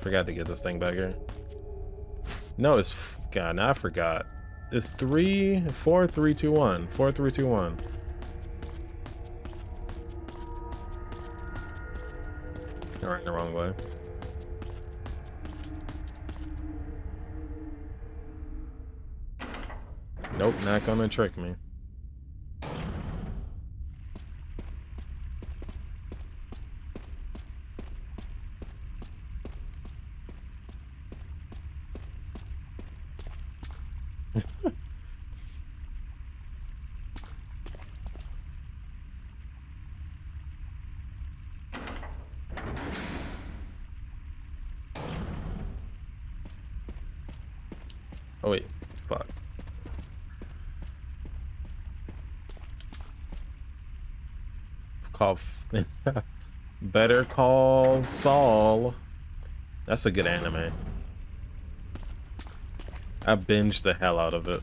Forgot to get this thing back here. No, it's... God, now I forgot. It's 3-4-3-2-1. 4-3-2-1. You're right in the wrong way. Nope, not gonna trick me. Oh wait, fuck. Call Better Call Saul. That's a good anime. I binged the hell out of it.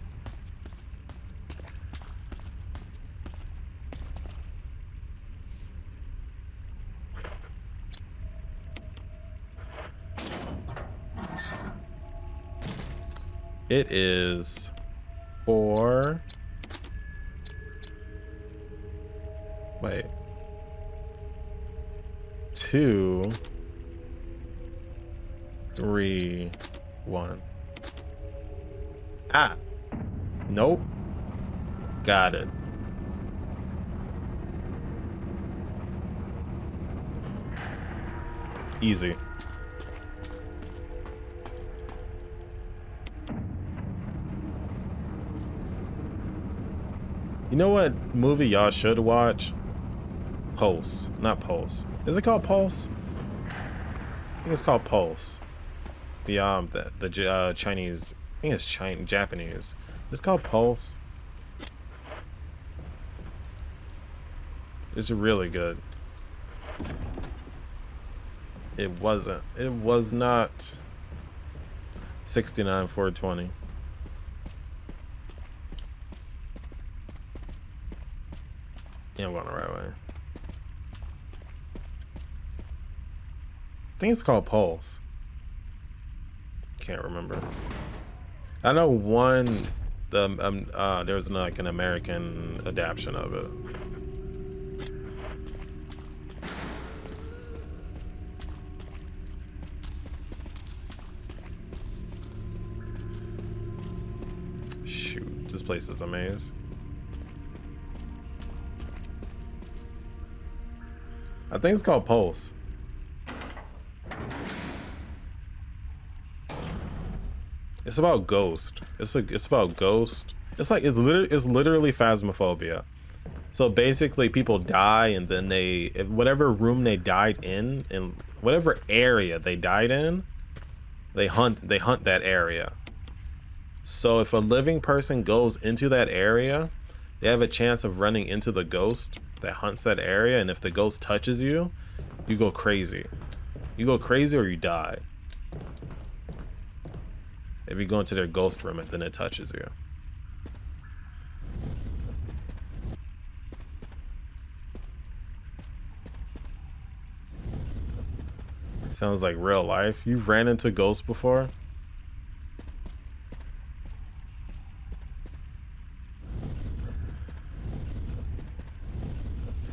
It is 4. Wait. 2, 3, 1. Ah. Nope. Got it. Easy. You know what movie y'all should watch? Pulse. Not Pulse. Is it called Pulse? I think it's called Pulse. The Chinese. I think it's Japanese. It's called Pulse. It's really good. It wasn't. It was not 69-420. Yeah, I'm going the right way. I think it's called Pulse. Can't remember. I know one. There was like an American adaptation of it. Shoot, this place is a maze. I think it's called Pulse. It's about ghost. It's about ghost. It's literally phasmophobia. So basically, people die, and then they whatever room they died in, and whatever area they died in, they hunt that area. So if a living person goes into that area, they have a chance of running into the ghost that hunts that area, and if the ghost touches you, you go crazy. You go crazy or you die. If you go into their ghost room and then it touches you. Sounds like real life. You ran into ghosts before?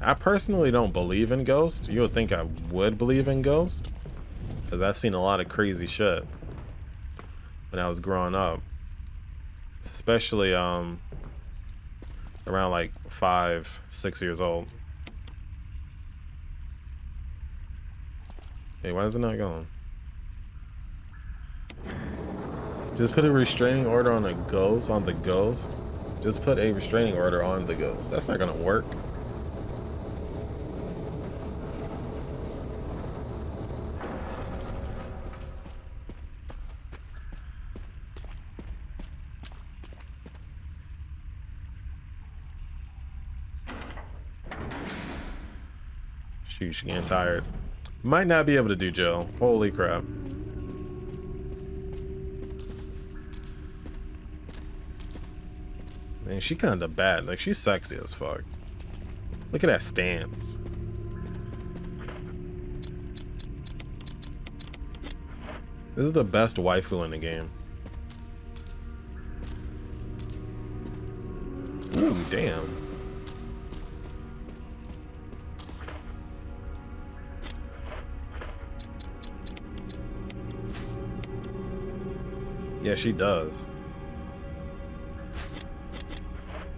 I personally don't believe in ghosts. You would think I would believe in ghosts, because I've seen a lot of crazy shit when I was growing up, especially around like 5, 6 years old. Hey, why is it not going? Just put a restraining order on a ghost, on the ghost. Just put a restraining order on the ghost. That's not gonna work. She's getting tired. Might not be able to do Jill. Holy crap. Man, she kinda bad. Like, she's sexy as fuck. Look at that stance. This is the best waifu in the game. Ooh, damn. Yeah, she does.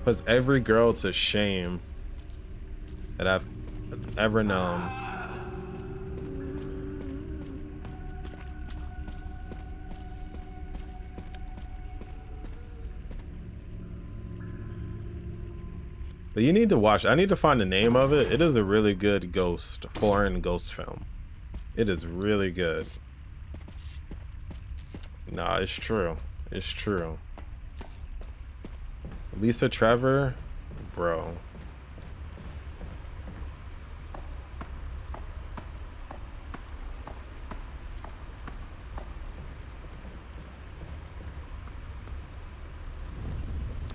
Puts every girl to shame that I've ever known. But you need to watch. I need to find the name of it. It is a really good ghost, foreign ghost film. It is really good. Nah, it's true. It's true. Lisa Trevor, bro.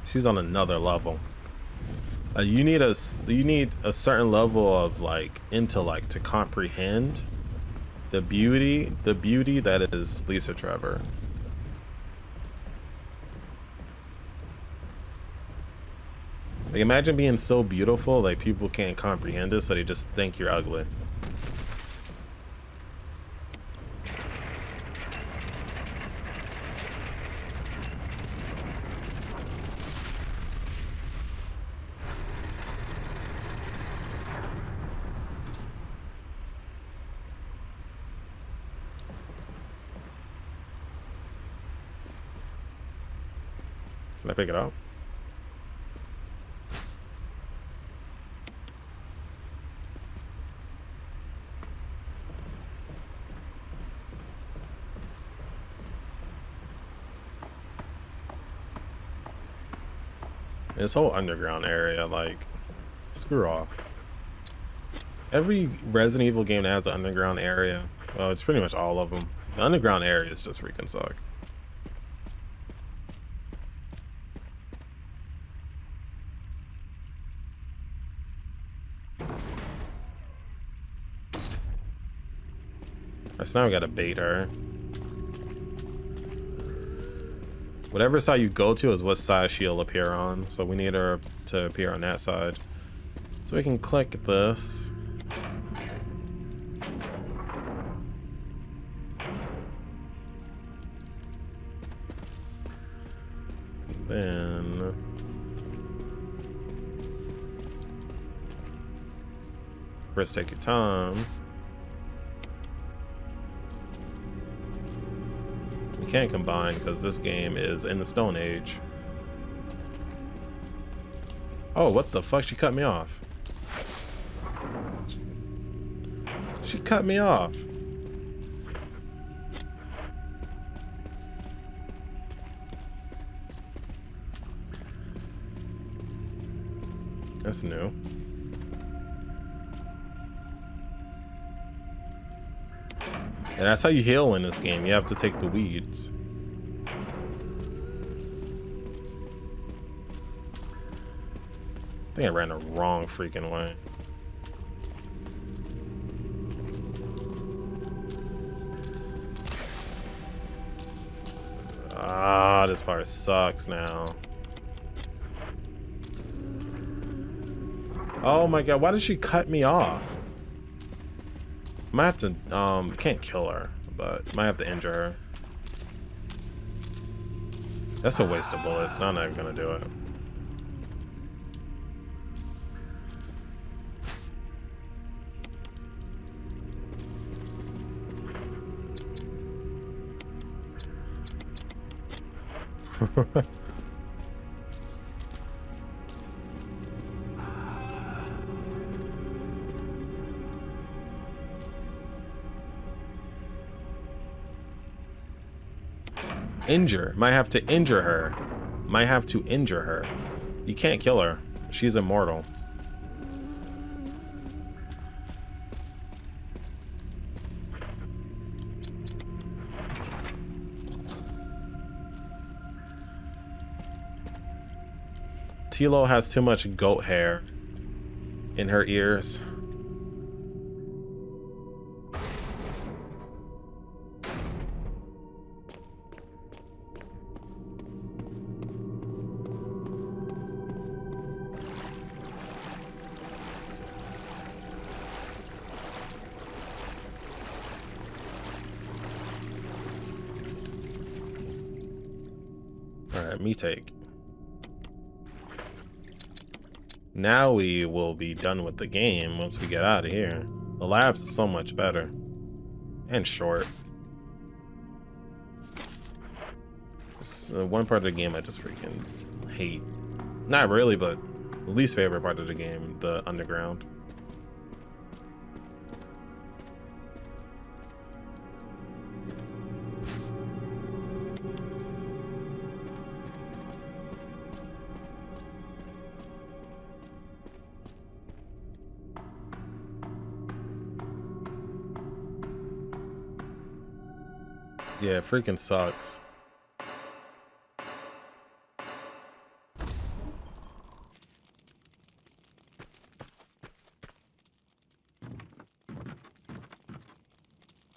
She's on another level. You need a certain level of like intellect to comprehend the beauty that is Lisa Trevor. Like, imagine being so beautiful, like, people can't comprehend it, so they just think you're ugly. Can I pick it up? This whole underground area, like, screw off. Every Resident Evil game that has an underground area, well, it's pretty much all of them. The underground areas just freaking suck. So now we gotta bait her. Whatever side you go to is what side she'll appear on. So we need her to appear on that side. So we can click this. And then Chris, take your time. We can't combine because this game is in the Stone Age. Oh, what the fuck? She cut me off. She cut me off. That's new. And that's how you heal in this game. You have to take the weeds. I think I ran the wrong freaking way. Ah, this part sucks now. Oh my god, why did she cut me off? Might have to, can't kill her, but might have to injure her. That's a waste of bullets. I'm not even gonna do it. Injure. Might have to injure her. Might have to injure her. You can't kill her. She's immortal. Tilo has too much goat hair in her ears. mutate. Now we will be done with the game once we get out of here. The lab's so much better. And short. It's one part of the game I just freaking hate. Not really, but the least favorite part of the game, the underground. Yeah, it freaking sucks.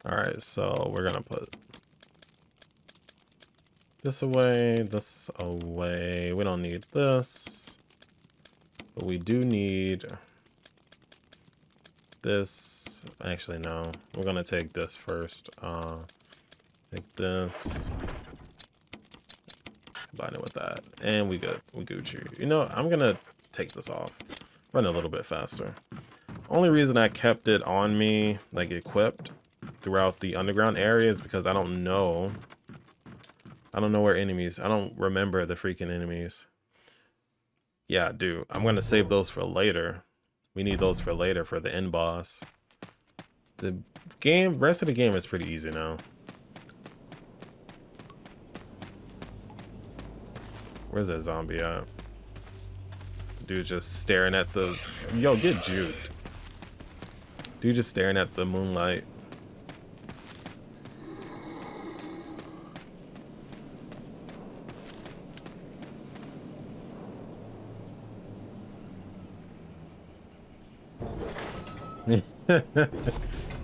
Alright, so we're gonna put this away, we don't need this, but we do need this, actually no, we're gonna take this first, like this, combine it with that, and we good. We Gucci. You know, I'm gonna take this off, run a little bit faster. Only reason I kept it on me, like equipped, throughout the underground area is because I don't know where enemies. I don't remember the freaking enemies. Yeah, I do. I'm gonna save those for later. We need those for later for the end boss. The game, rest of the game is pretty easy now. Where's that zombie at? Dude just staring at the... Yo, get juked. Dude just staring at the moonlight. Yeah,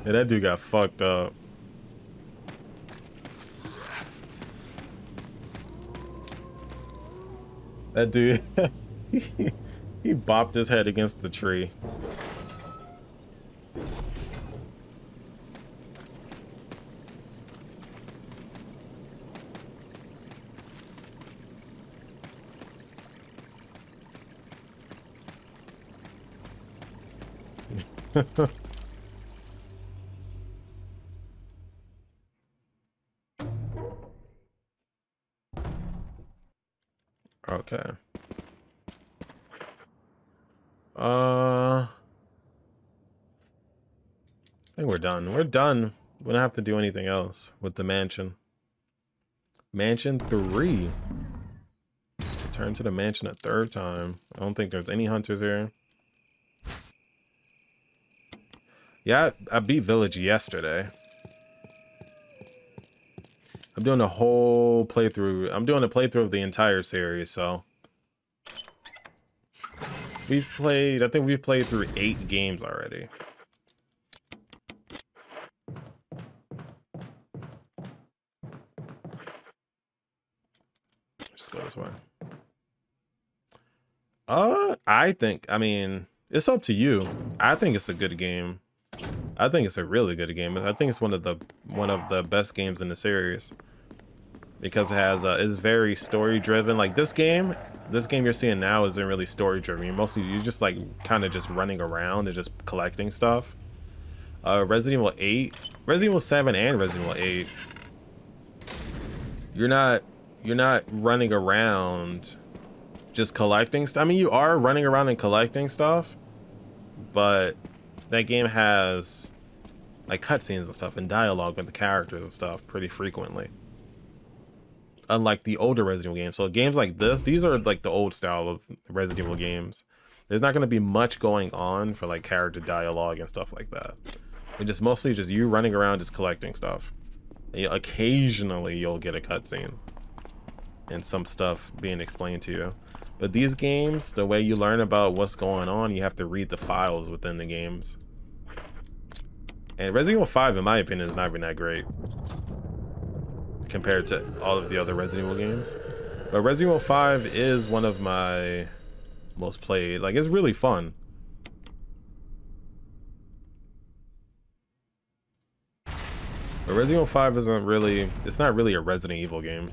that dude got fucked up. That dude, he bopped his head against the tree. Okay. I think we're done. We're done. We don't have to do anything else with the mansion. Mansion 3. Return to the mansion a third time. I don't think there's any hunters here. Yeah, I beat Village yesterday. I'm doing a whole playthrough. I'm doing a playthrough of the entire series, so. We've played, I think we've played through 8 games already. Just go this way. I think, I mean, it's up to you. I think it's a good game. I think it's a really good game. I think it's one of the best games in the series because it has is very story driven. Like this game you're seeing now isn't really story driven. You're just like kind of just running around and just collecting stuff. Resident Evil 8, Resident Evil 7, and Resident Evil 8. You're not running around just collecting stuff. I mean, you are running around and collecting stuff, but that game has like cutscenes and stuff and dialogue with the characters and stuff pretty frequently. Unlike the older Resident Evil games. So games like this, these are like the old style of Resident Evil games. There's not going to be much going on for like character dialogue and stuff like that. It's just mostly just you running around just collecting stuff. And occasionally you'll get a cutscene and some stuff being explained to you. But these games, the way you learn about what's going on, you have to read the files within the games. And Resident Evil 5, in my opinion, has not been that great compared to all of the other Resident Evil games. But Resident Evil 5 is one of my most played. Like, it's really fun. But Resident Evil 5 isn't really, it's not really a Resident Evil game.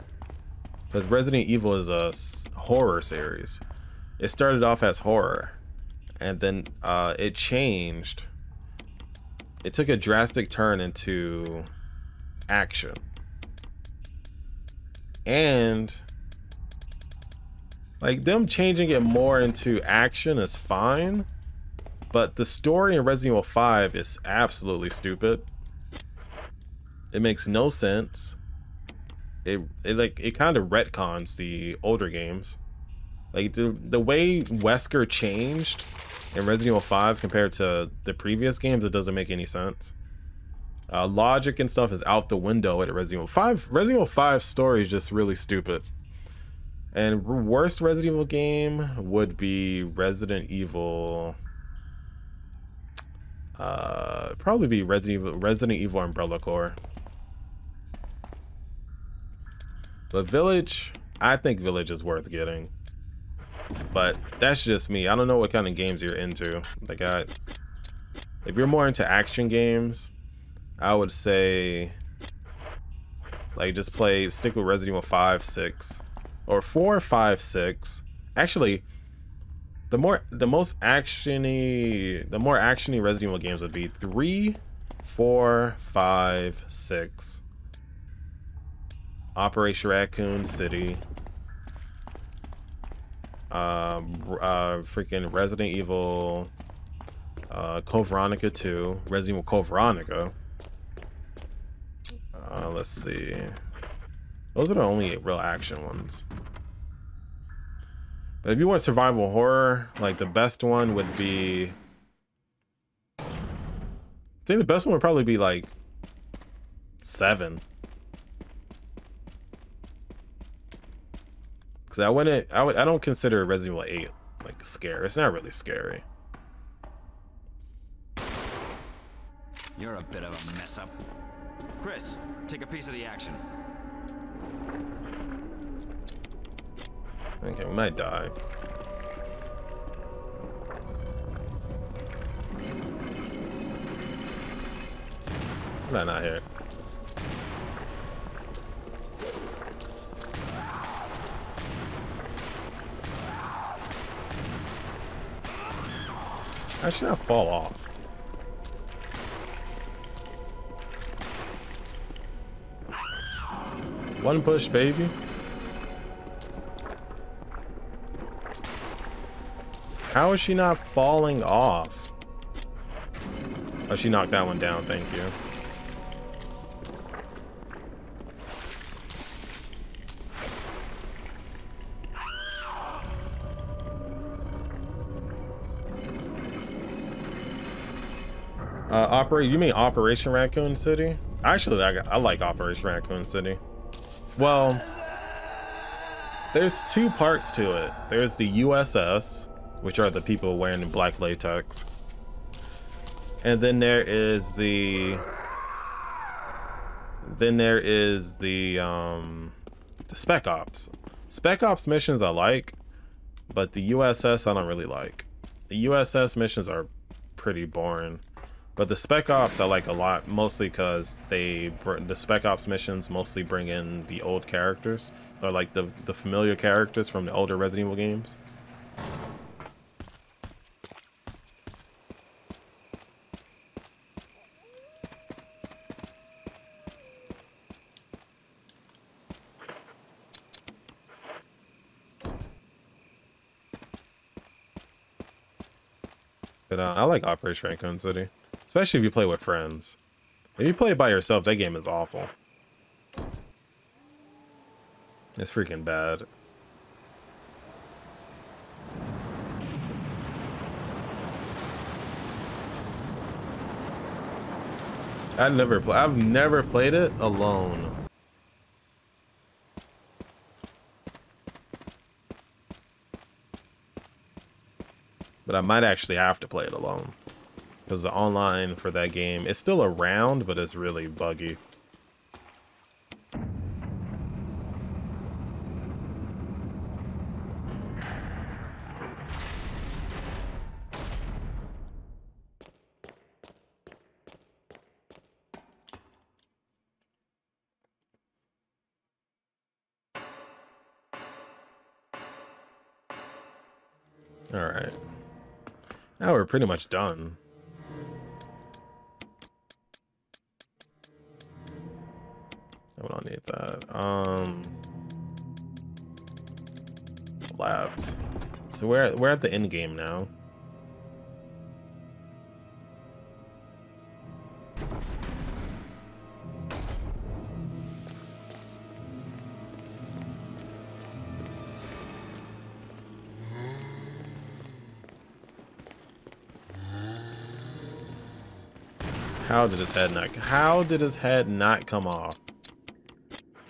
because Resident Evil is a horror series. It started off as horror, and then it changed. It took a drastic turn into action. And like them changing it more into action is fine, but the story in Resident Evil 5 is absolutely stupid. It makes no sense. It kind of retcons the older games. Like the way Wesker changed in Resident Evil 5 compared to the previous games, it doesn't make any sense. Logic and stuff is out the window at Resident Evil 5. Resident Evil 5 story is just really stupid. And worst Resident Evil game would be Resident Evil. Probably be Resident Evil Umbrella Corps. But Village, I think Village is worth getting. But that's just me. I don't know what kind of games you're into. Like if you're more into action games, I would say like just stick with Resident Evil 5, 6 or 4, 5, 6. Actually, the more actiony Resident Evil games would be 3, 4, 5, 6. Operation Raccoon City. Freaking Resident Evil Code Veronica 2, Resident Evil Code Veronica. Let's see. Those are the only real action ones. But if you want survival horror, like the best one would be, I think the best one would probably be like 7. Cause I don't consider Resident Evil 8 like scary. It's not really scary. You're a bit of a mess up. Chris, take a piece of the action. Okay, we might die. No, not here. I should not fall off. One push, baby. How is she not falling off? Oh, she knocked that one down, thank you. You mean Operation Raccoon City? Actually, I like Operation Raccoon City. Well, there's two parts to it. There's the USS, which are the people wearing the black latex. And then there is the Spec Ops. Spec Ops missions I like, but the USS I don't really like. The USS missions are pretty boring. But the Spec Ops I like a lot, mostly because the Spec Ops missions mostly bring in the old characters, or like the familiar characters from the older Resident Evil games. But I like Operation Raccoon City. Especially if you play with friends. If you play it by yourself, that game is awful. It's freaking bad. I've never played it alone. But I might actually have to play it alone. Because the online for that game, it's still around, but it's really buggy. Alright. Now we're pretty much done. I don't need that. Labs. So we're at the end game now. How did his head not come off?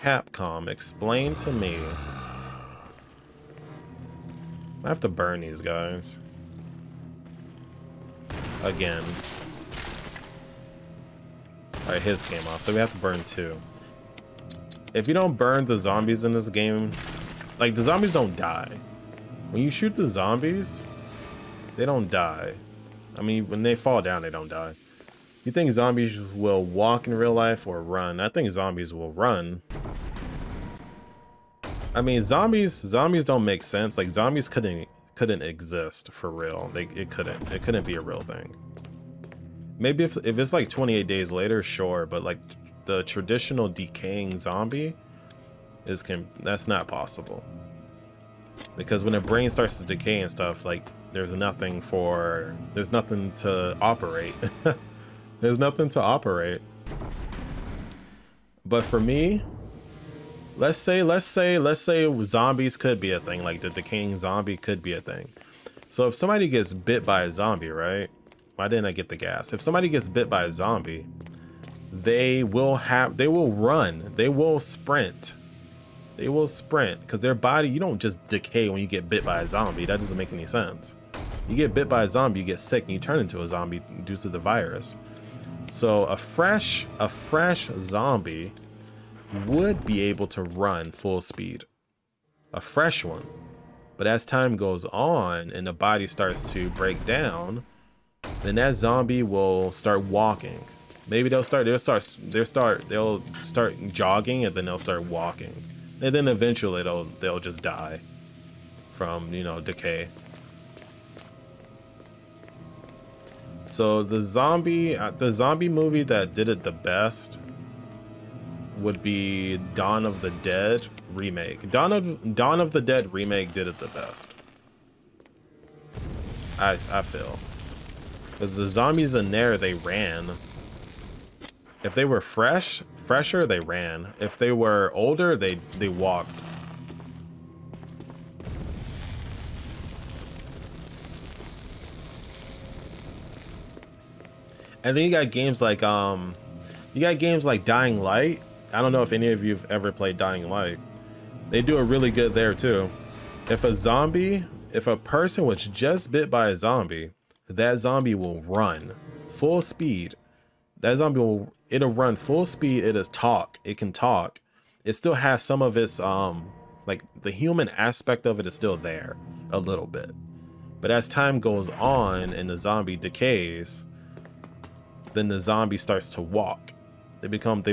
Capcom, explain to me. I have to burn these guys. Again. Alright, his came off, so we have to burn two. If you don't burn the zombies in this game, like the zombies don't die. When you shoot the zombies, they don't die. I mean, when they fall down, they don't die. You think zombies will walk in real life or run? I think zombies will run. I mean, zombies don't make sense. Like zombies couldn't exist for real. It couldn't be a real thing. Maybe if it's like 28 days later, sure, but like the traditional decaying zombie that's not possible. Because when the brain starts to decay and stuff, like there's nothing to operate. There's nothing to operate. But for me, let's say zombies could be a thing, like the decaying zombie could be a thing. So if somebody gets bit by a zombie, right? Why didn't I get the gas? If somebody gets bit by a zombie, they will run, they will sprint. They will sprint because their body, you don't just decay when you get bit by a zombie. That doesn't make any sense. You get bit by a zombie, you get sick, and you turn into a zombie due to the virus. So a fresh zombie would be able to run full speed, a fresh one. But as time goes on and the body starts to break down, then that zombie will start walking. Maybe they'll start jogging, and then they'll start walking, and then eventually they'll just die from, you know, decay. So the zombie movie that did it the best would be Dawn of the Dead remake. Dawn of the Dead remake did it the best. I feel, because the zombies in there, they ran. If they were fresher, they ran. If they were older, they walked. And then you got games like Dying Light. I don't know if any of you've ever played Dying Light. They do it really good there too. If a person was just bit by a zombie, that zombie will run full speed. That zombie it'll run full speed. It can talk. It still has some of its like the human aspect of it is still there a little bit. But as time goes on and the zombie decays, then the zombie starts to walk. They become